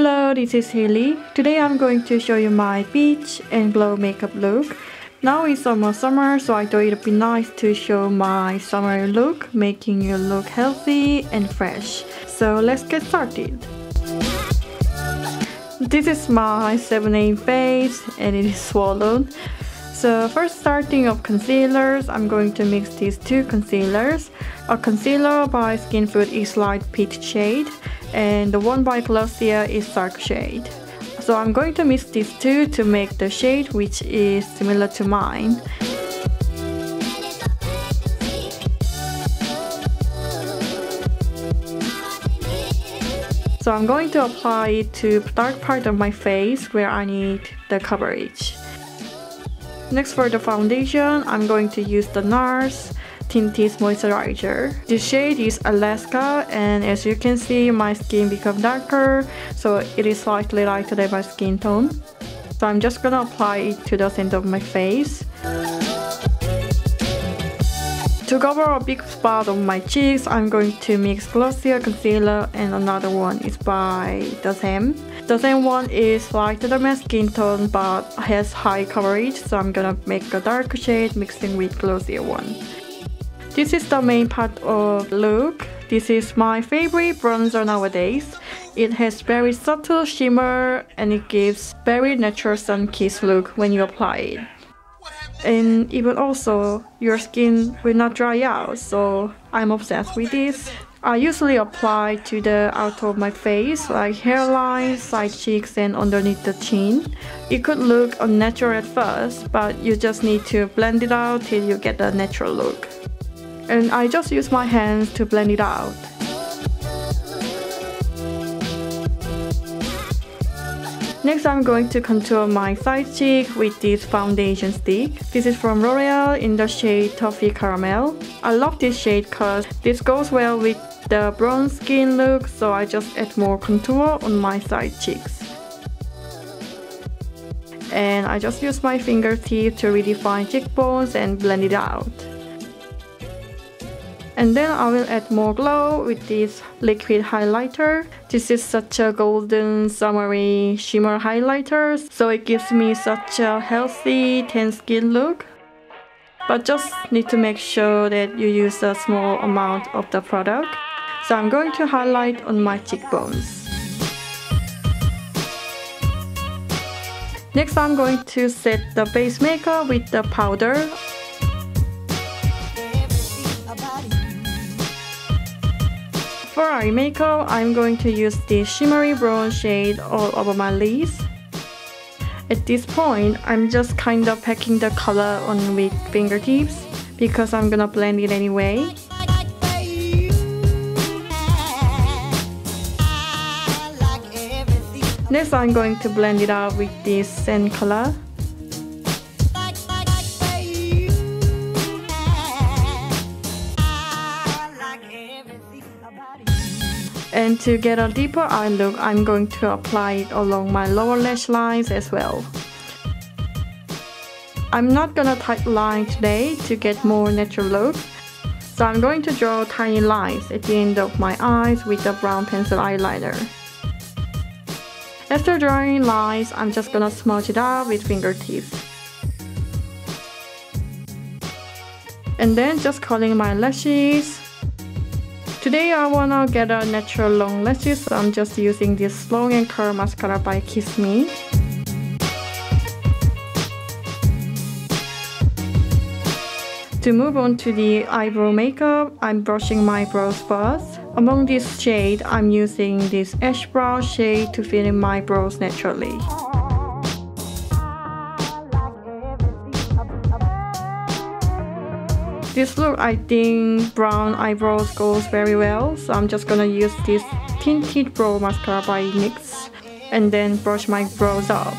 Hello, this is Hailey. Today I'm going to show you my beach and glow makeup look. Now it's almost summer, so I thought it'd be nice to show my summer look, making you look healthy and fresh. So let's get started. This is my 7/8 base and it is swollen. So first, starting off concealers, I'm going to mix these two concealers. A concealer by Skinfood is light peach shade, and the one by Glossier is dark shade. So I'm going to mix these two to make the shade which is similar to mine. So I'm going to apply it to the dark part of my face where I need the coverage. Next, for the foundation, I'm going to use the NARS Tinted Moisturizer. This shade is Alaska, and as you can see, my skin become darker, so it is slightly lighter than my skin tone. So I'm just gonna apply it to the center of my face. To cover a big spot on my cheeks, I'm going to mix Glossier concealer and another one is by the same. The same one is lighter than my skin tone but has high coverage, so I'm gonna make a darker shade mixing with Glossier one. This is the main part of the look. This is my favorite bronzer nowadays. It has very subtle shimmer and it gives very natural sun-kissed look when you apply it. And even also, your skin will not dry out, so I'm obsessed with this. I usually apply to the outer of my face, like hairline, side cheeks and underneath the chin. It could look unnatural at first, but you just need to blend it out till you get the natural look. And I just use my hands to blend it out. Next, I'm going to contour my side cheek with this foundation stick. This is from L'Oréal in the shade Toffee Caramel. I love this shade because this goes well with the bronze skin look, so I just add more contour on my side cheeks. And I just use my fingertip to redefine cheekbones and blend it out. And then I will add more glow with this liquid highlighter. This is such a golden summery shimmer highlighter, so it gives me such a healthy tan skin look. But just need to make sure that you use a small amount of the product. So I'm going to highlight on my cheekbones. Next, I'm going to set the base makeup with the powder. For eye makeup, I'm going to use this shimmery brown shade all over my lids. At this point, I'm just kind of packing the color on with fingertips because I'm gonna blend it anyway. Next, I'm going to blend it out with this sand color. And to get a deeper eye look, I'm going to apply it along my lower lash lines as well. I'm not gonna tight line today to get more natural look, so I'm going to draw tiny lines at the end of my eyes with a brown pencil eyeliner. After drawing lines, I'm just gonna smudge it out with fingertips. And then just curling my lashes. Today I wanna get a natural long lashes, so I'm just using this long and curl mascara by Kiss Me. To move on to the eyebrow makeup, I'm brushing my brows first. Among this shade, I'm using this ash brown shade to fill in my brows naturally. This look, I think brown eyebrows goes very well, so I'm just gonna use this tinted brow mascara by NYX and then brush my brows up.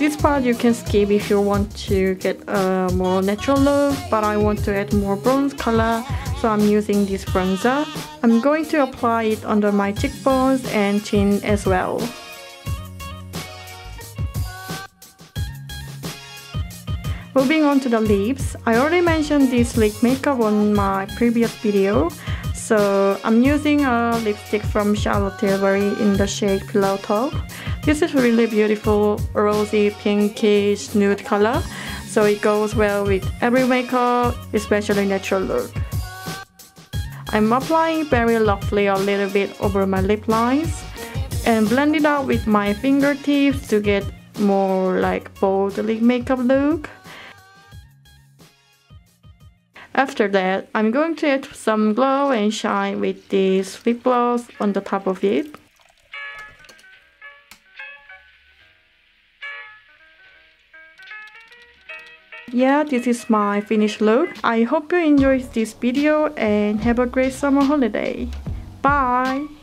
This part you can skip if you want to get a more natural look, but I want to add more bronze color, so I'm using this bronzer. I'm going to apply it under my cheekbones and chin as well. Moving on to the lips, I already mentioned this lip makeup on my previous video. So I'm using a lipstick from Charlotte Tilbury in the shade Pillow Talk. This is really beautiful, rosy, pinkish, nude color. So it goes well with every makeup, especially natural look. I'm applying very roughly a little bit over my lip lines and blend it out with my fingertips to get more like bold lip makeup look. After that, I'm going to add some glow and shine with this lip gloss on the top of it. Yeah, this is my finished look. I hope you enjoyed this video and have a great summer holiday. Bye!